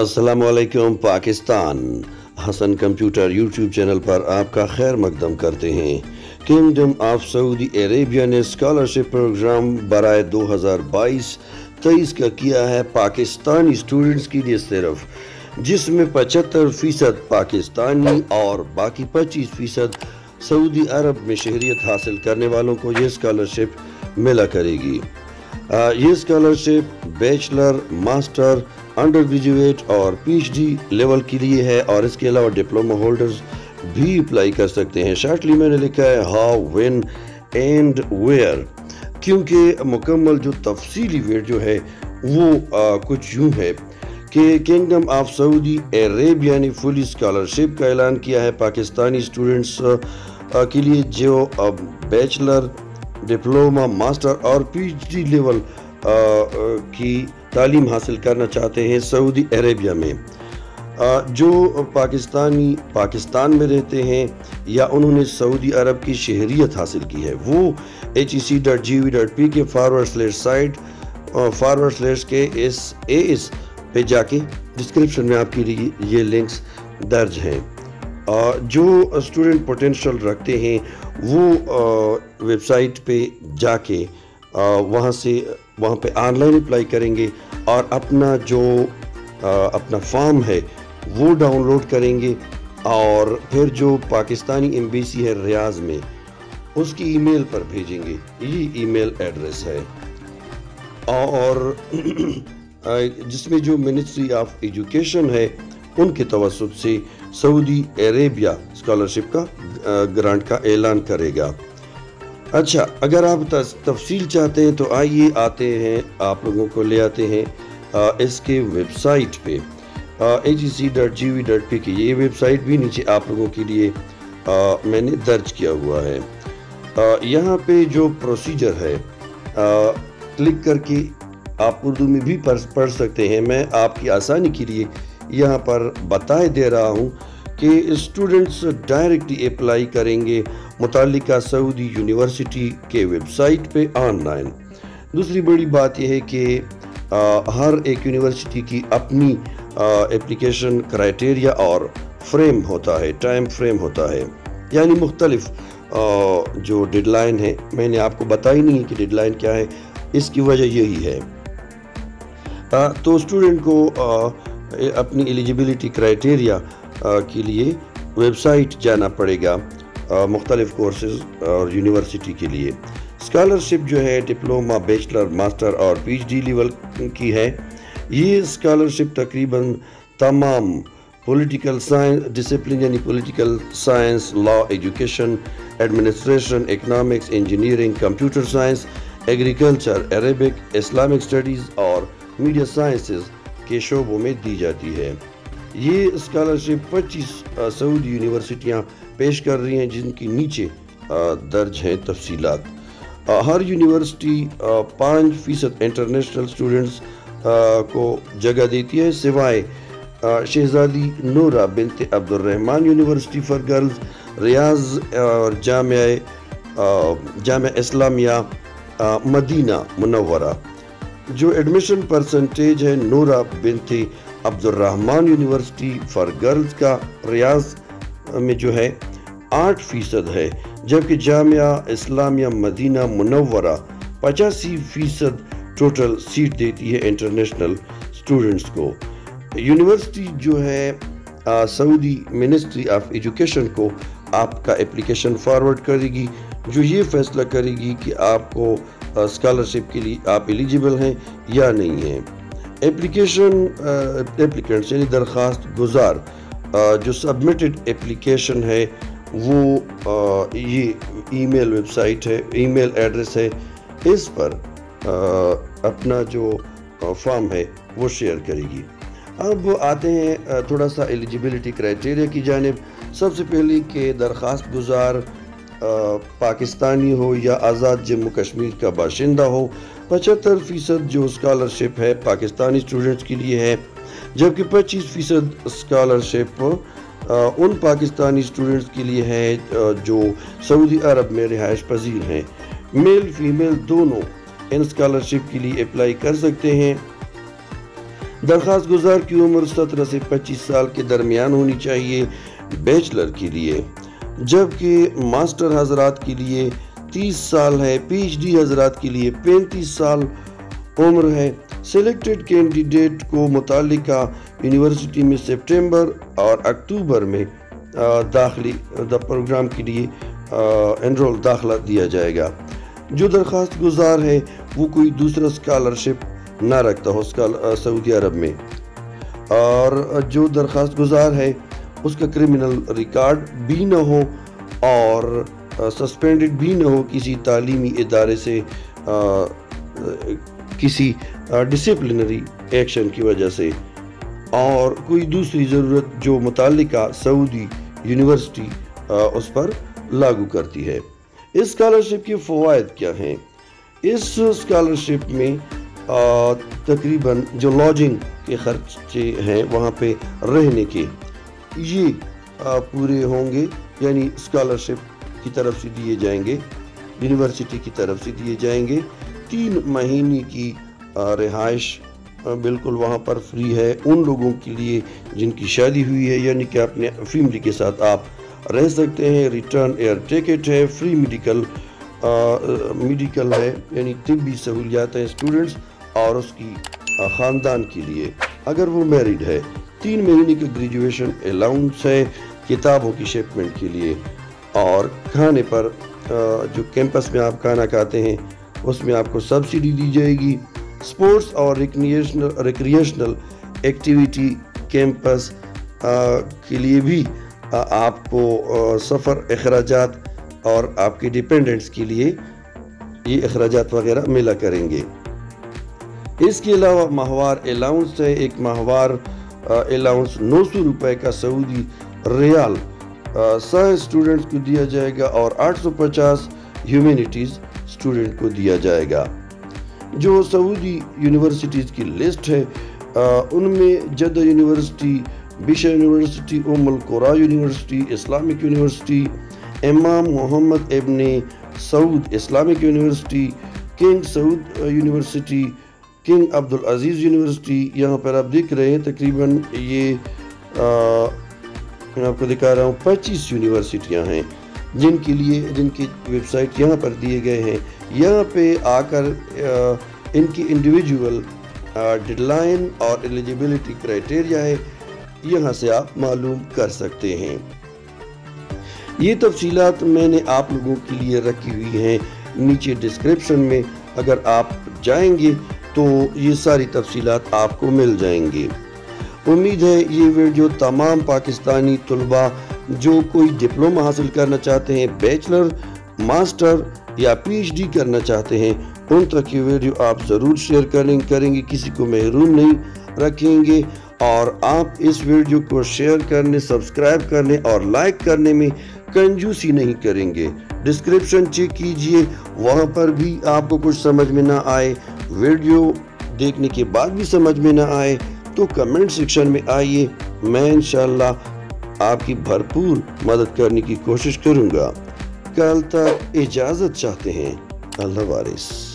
अस्सलामुअलैकुम Pakistan. Hasan computer YouTube channel पर आपका खैर मकदम करते हैं। किंगडम ऑफ सऊदी अरेबिया ने स्कॉलरशिप प्रोग्राम बराए 2022-23 का किया है पाकिस्तानी स्टूडेंट्स के लिए सिर्फ, जिसमें 75% पाकिस्तानी और बाकी 25% सऊदी अरब में शहरियत हासिल करने वालों को ये स्कॉलरशिप मिला करेगी। ये scholarship bachelor, master, under graduate और पीएचडी लेवल के लिए है और इसके अलावा डिप्लोमा होल्डर्स भी अप्लाई कर सकते हैं। शॉर्टली मैंने लिखा है हाउ, व्हेन एंड वेयर, क्योंकि मुकम्मल जो तफसीली वीडियो है वो कुछ यूँ है कि किंगडम ऑफ सऊदी अरेबिया ने फुली स्कॉलरशिप का ऐलान किया है पाकिस्तानी स्टूडेंट्स के लिए जो बैचलर, डिप्लोमा, मास्टर और पीएचडी लेवल की तालीम हासिल करना चाहते हैं सऊदी अरेबिया में। जो पाकिस्तानी पाकिस्तान में रहते हैं या उन्होंने सऊदी अरब की शहरियत हासिल की है, वो hec.gov.pk/site/KSAS पे जाके डिस्क्रिप्शन में आपके लिए ये लिंक्स दर्ज हैं। जो स्टूडेंट पोटेंशल रखते हैं वो वेबसाइट पे जाके वहाँ पे ऑनलाइन अप्लाई करेंगे और अपना जो अपना फॉर्म है वो डाउनलोड करेंगे और फिर जो पाकिस्तानी एम्बेसी है रियाज़ में उसकी ईमेल पर भेजेंगे। ये ईमेल एड्रेस है और जिसमें जो मिनिस्ट्री ऑफ एजुकेशन है उनके तवसुत से सऊदी अरेबिया स्कॉलरशिप का ग्रांट का ऐलान करेगा। अच्छा, अगर आप तफसील चाहते हैं तो आइए आते हैं, आप लोगों को ले आते हैं इसके वेबसाइट पे hec.gov.pk। ये वेबसाइट भी नीचे आप लोगों के लिए मैंने दर्ज किया हुआ है। यहाँ पे जो प्रोसीजर है क्लिक करके आप उर्दू में भी पढ़ सकते हैं। मैं आपकी आसानी के लिए यहाँ पर बताए दे रहा हूँ कि स्टूडेंट्स डायरेक्टली अप्लाई करेंगे मुतालिका सऊदी यूनिवर्सिटी के वेबसाइट पे ऑनलाइन। दूसरी बड़ी बात यह है कि हर एक यूनिवर्सिटी की अपनी एप्लीकेशन क्राइटेरिया और फ्रेम होता है, टाइम फ्रेम होता है, यानी मुख्तलिफ जो डेडलाइन है। मैंने आपको बताई नहीं है कि डेडलाइन क्या है, इसकी वजह यही है। तो स्टूडेंट को अपनी एलिजिबिलिटी क्राइटेरिया के लिए वेबसाइट जाना पड़ेगा मुख्तलिफ कोर्सेज और यूनिवर्सिटी के लिए। स्कॉलरशिप जो है डिप्लोमा, बैचलर, मास्टर और पीएचडी लेवल की है। ये स्कॉलरशिप तकरीबन तमाम पॉलिटिकल साइंस डिसिप्लिन, यानी political science, law, education, administration, economics, engineering, computer science, agriculture, Arabic, Islamic studies और मीडिया साइंसेज के शोबों में दी जाती है। ये स्कॉलरशिप 25 सऊदी यूनिवर्सिटियाँ पेश कर रही हैं, जिनकी नीचे दर्ज हैं तफसीलात। हर यूनिवर्सिटी 5% इंटरनेशनल स्टूडेंट्स को जगह देती है, सिवाय शहजादी Nourah bint Abdul Rahman University for girls Riyadh और जामिया इस्लामिया मदीना मुनव्वरा। जो एडमिशन परसेंटेज है Nourah bint Abdul Rahman University for girls का रियाज़ में जो है 8% है, जबकि Jamia Islamia Madina Munawwara 85% total seat देती है इंटरनेशनल स्टूडेंट्स को। यूनिवर्सिटी जो है सऊदी मिनिस्ट्री ऑफ एजुकेशन को आपका एप्लीकेशन फॉरवर्ड करेगी, जो ये फैसला करेगी कि आपको स्कॉलरशिप के लिए आप एलिजिबल हैं या नहीं हैं। एप्लीकेंट्स यानी दरख्वास्त गुजार जो सबमिटेड एप्लीकेशन है वो ये ईमेल वेबसाइट है, ईमेल एड्रेस है, इस पर अपना जो फॉर्म है वो शेयर करेगी। अब आते हैं थोड़ा सा एलिजिबिलिटी क्राइटेरिया की जानिब। सबसे पहले कि दरख्वास्त गुजार पाकिस्तानी हो या आज़ाद जम्मू कश्मीर का बाशिंदा हो। 75% जो स्कॉलरशिप है पाकिस्तानी स्टूडेंट्स के लिए है, जबकि 25% स्कॉलरशिप उन पाकिस्तानी स्टूडेंट्स के लिए है जो सऊदी अरब में रिहाइश पजीर हैं। मेल फीमेल दोनों इन स्कॉलरशिप के लिए अप्लाई कर सकते हैं। दरख्वास्त गुजार की उम्र 17 से 25 साल के दरमियान होनी चाहिए बैचलर के लिए, जबकि मास्टर हजरात के लिए 30 साल है। PhD हजरात के लिए 35 साल उम्र है। सिलेक्टेड कैंडिडेट को मुतालिका यूनिवर्सिटी में सितंबर और अक्टूबर में दाखिली प्रोग्राम के लिए दाखिला दिया जाएगा। जो दरख्वास्त गुजार है वो कोई दूसरा स्कॉलरशिप ना रखता हो सऊदी अरब में, और जो दरख्वास्त गुजार है उसका क्रिमिनल रिकॉर्ड भी ना हो और सस्पेंडेड भी ना हो किसी तालीमी इदारे से किसी डिसिप्लिनरी एक्शन की वजह से, और कोई दूसरी ज़रूरत जो मुतालिका सऊदी यूनिवर्सिटी उस पर लागू करती है। इस स्कॉलरशिप के फ़वाद क्या हैं? इस स्कॉलरशिप में तकरीबन जो लॉजिंग के खर्चे हैं वहाँ पे रहने के, ये पूरे होंगे, यानी स्कॉलरशिप की तरफ से दिए जाएंगे, यूनिवर्सिटी की तरफ से दिए जाएंगे। 3 महीने की रिहाइश बिल्कुल वहाँ पर फ्री है उन लोगों के लिए जिनकी शादी हुई है, यानी कि अपने फैमिली के साथ आप रह सकते हैं। रिटर्न एयर टिकट है, फ्री मेडिकल है, यानी तिब्बी सहूलियात हैं स्टूडेंट्स और उसकी ख़ानदान के लिए अगर वो मैरिड है। 3 महीने की ग्रेजुएशन अलाउंस है किताबों की शिपमेंट के लिए, और खाने पर जो कैंपस में आप खाना खाते हैं उसमें आपको सब्सिडी दी जाएगी। स्पोर्ट्स और रिक्रिएशनल एक्टिविटी कैंपस के लिए भी आपको सफ़र अखराजात और आपके डिपेंडेंट्स के लिए ये अखराजात वगैरह मिला करेंगे। इसके अलावा माहवार अलाउंस है, एक माहवार अलाउंस 900 रुपये का सऊदी रियाल साइंस स्टूडेंट्स को दिया जाएगा और 850 ह्यूमैनिटीज़ स्टूडेंट को दिया जाएगा। जो सऊदी यूनिवर्सिटीज़ की लिस्ट है उनमें Jeddah University, Bisha University, Umm Al Qura University, Islamic University, Imam Mohammad Ibn Saud Islamic University, King Saud University, King Abdul Aziz University. यहाँ पर आप देख रहे हैं तकरीबन ये मैं आपको दिखा रहा हूँ 25 यूनिवर्सिटियाँ हैं जिनके लिए जिनकी वेबसाइट यहाँ पर दिए गए हैं। यहाँ पे आकर इनकी इंडिविजुअल डेडलाइन और एलिजिबिलिटी क्राइटेरिया है, यहाँ से आप मालूम कर सकते हैं। ये तफसीलात मैंने आप लोगों के लिए रखी हुई हैं नीचे डिस्क्रिप्शन में, अगर आप जाएंगे तो ये सारी तफसीलात आपको मिल जाएंगी। उम्मीद है ये वीडियो तमाम पाकिस्तानी तलबा जो कोई डिप्लोमा हासिल करना चाहते हैं, बैचलर, मास्टर या PhD करना चाहते हैं, उन तक ये वीडियो आप ज़रूर शेयर करेंगे, किसी को महरूम नहीं रखेंगे। और आप इस वीडियो को शेयर करने, सब्सक्राइब करने और लाइक करने में कंजूसी नहीं करेंगे। डिस्क्रिप्शन चेक कीजिए, वहाँ पर भी आपको कुछ समझ में ना आए, वीडियो देखने के बाद भी समझ में ना आए तो कमेंट सेक्शन में आइए, मैं इंशाल्लाह आपकी भरपूर मदद करने की कोशिश करूँगा। कल तक इजाज़त चाहते हैं, अल्लाह वारिस।